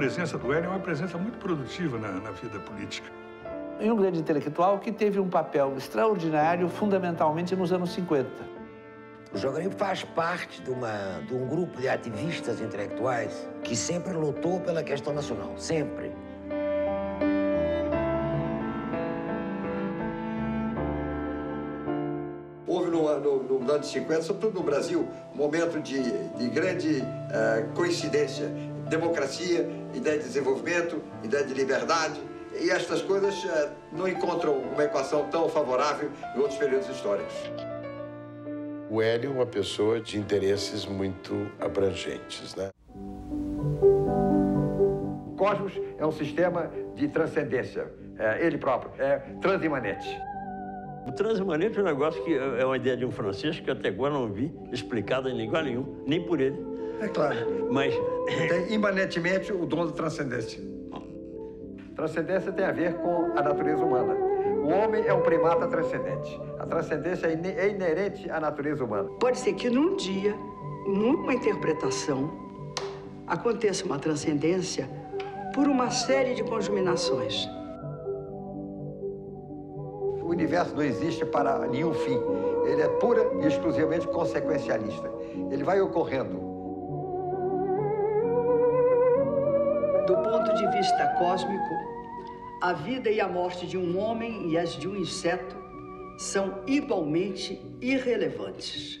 presença do Hélio é uma presença muito produtiva na vida política. E um grande intelectual que teve um papel extraordinário, fundamentalmente nos anos 50. O Jaguaribe faz parte de um grupo de ativistas intelectuais que sempre lutou pela questão nacional, sempre. Houve nos anos 50, sobretudo no Brasil, um momento de grande coincidência. Democracia, ideia de desenvolvimento, ideia de liberdade. E estas coisas não encontram uma equação tão favorável em outros períodos históricos. O Hélio é uma pessoa de interesses muito abrangentes, né? O cosmos é um sistema de transcendência, ele próprio, é transimanente. O transimanente é um negócio que é uma ideia de um francês que até agora não vi explicada em língua nenhuma, nem por ele. É claro. Mas tem imanentemente o dom do transcendente. Transcendência tem a ver com a natureza humana. O homem é um primata transcendente. A transcendência é inerente à natureza humana. Pode ser que num dia, numa interpretação, aconteça uma transcendência por uma série de conjuminações. O universo não existe para nenhum fim. Ele é pura e exclusivamente consequencialista. Ele vai ocorrendo. Do ponto de vista cósmico, a vida e a morte de um homem e as de um inseto são igualmente irrelevantes.